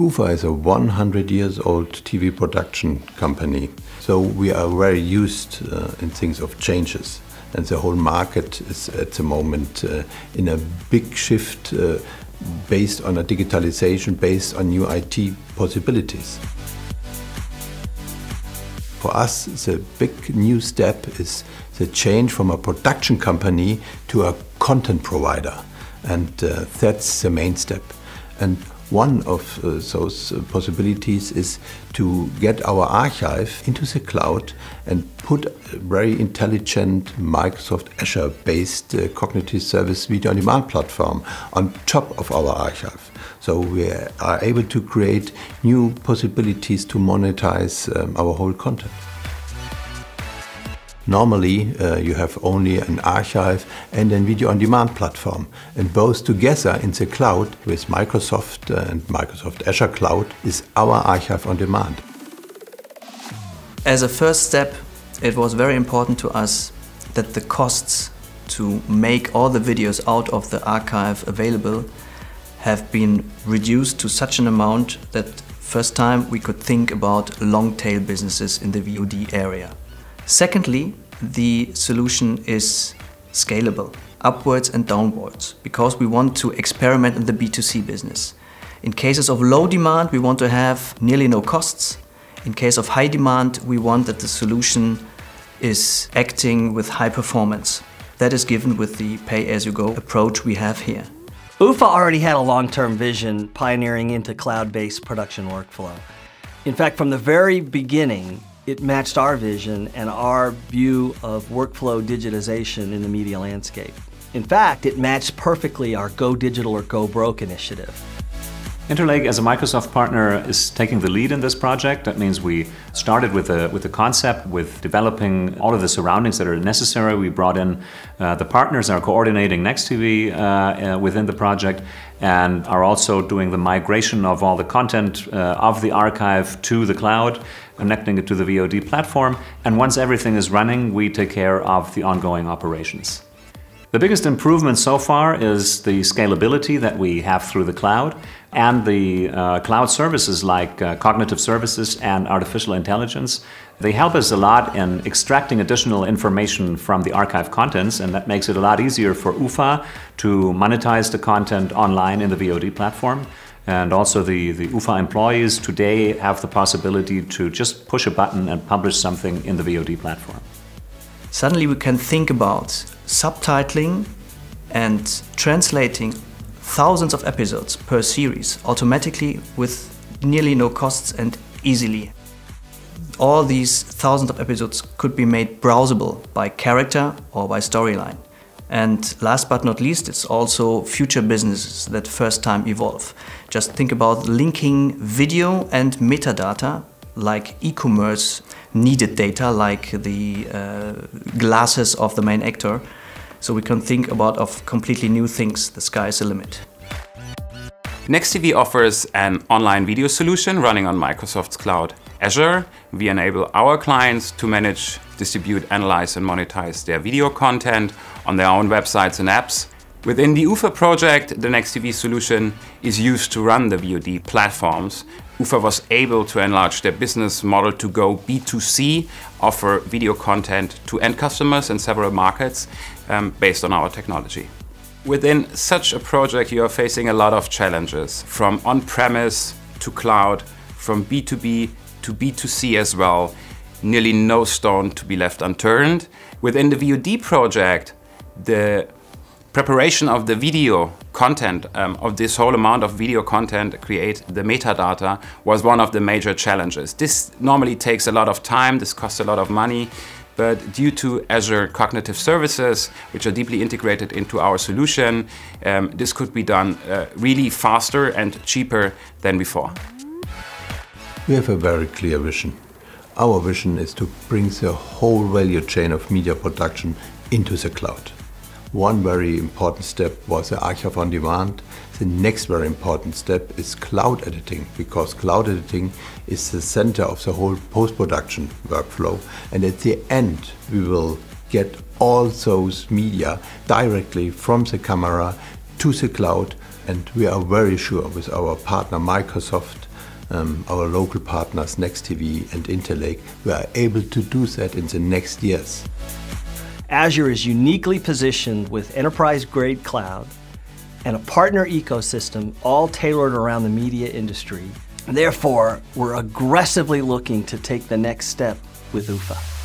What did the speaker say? UFA is a 100 years old TV production company, so we are very used in things of changes, and the whole market is at the moment in a big shift based on a digitalization, based on new IT possibilities. For us, the big new step is the change from a production company to a content provider, and that's the main step. And one of those possibilities is to get our archive into the cloud and put a very intelligent Microsoft Azure-based Cognitive Service video-on-demand platform on top of our archive. So we are able to create new possibilities to monetize our whole content. Normally, you have only an archive and a video-on-demand platform, and both together in the cloud with Microsoft and Microsoft Azure Cloud is our archive on demand. As a first step, it was very important to us that the costs to make all the videos out of the archive available have been reduced to such an amount that first time we could think about long-tail businesses in the VOD area. Secondly, the solution is scalable, upwards and downwards, because we want to experiment in the B2C business. In cases of low demand, we want to have nearly no costs. In case of high demand, we want that the solution is acting with high performance. That is given with the pay-as-you-go approach we have here. UFA already had a long-term vision pioneering into cloud-based production workflow. In fact, from the very beginning, it matched our vision and our view of workflow digitization in the media landscape. In fact, it matched perfectly our Go Digital or Go Broke initiative. Interlake, as a Microsoft partner, is taking the lead in this project. That means we started with the concept, with developing all of the surroundings that are necessary. We brought in the partners that are coordinating nexx.tv within the project, and are also doing the migration of all the content of the archive to the cloud, connecting it to the VOD platform. And once everything is running, we take care of the ongoing operations. The biggest improvement so far is the scalability that we have through the cloud, and the cloud services like cognitive services and artificial intelligence. They help us a lot in extracting additional information from the archive contents, and that makes it a lot easier for UFA to monetize the content online in the VOD platform. And also the UFA employees today have the possibility to just push a button and publish something in the VOD platform. Suddenly we can think about subtitling and translating thousands of episodes per series automatically with nearly no costs and easily. All these thousands of episodes could be made browsable by character or by storyline. And last but not least, it's also future businesses that first time evolve. Just think about linking video and metadata like e-commerce, needed data like the glasses of the main actor. So we can think about completely new things. The sky is the limit. nexx.tv offers an online video solution running on Microsoft's cloud Azure. We enable our clients to manage, distribute, analyze and monetize their video content on their own websites and apps. Within the UFA project, the nexx.tv solution is used to run the VOD platforms. UFA was able to enlarge their business model to go B2C, offer video content to end customers in several markets based on our technology. Within such a project, you are facing a lot of challenges, from on-premise to cloud, from B2B to B2C as well. Nearly no stone to be left unturned. Within the VOD project, the preparation of the video content, of this whole amount of video content, create the metadata, was one of the major challenges. This normally takes a lot of time, this costs a lot of money, but due to Azure Cognitive Services, which are deeply integrated into our solution, this could be done really faster and cheaper than before. We have a very clear vision. Our vision is to bring the whole value chain of media production into the cloud. One very important step was the archive on demand. The next very important step is cloud editing, because cloud editing is the center of the whole post-production workflow. And at the end, we will get all those media directly from the camera to the cloud. And we are very sure with our partner Microsoft, our local partners nexx.tv and Interlake, we are able to do that in the next years. Azure is uniquely positioned with enterprise-grade cloud and a partner ecosystem all tailored around the media industry. Therefore, we're aggressively looking to take the next step with UFA.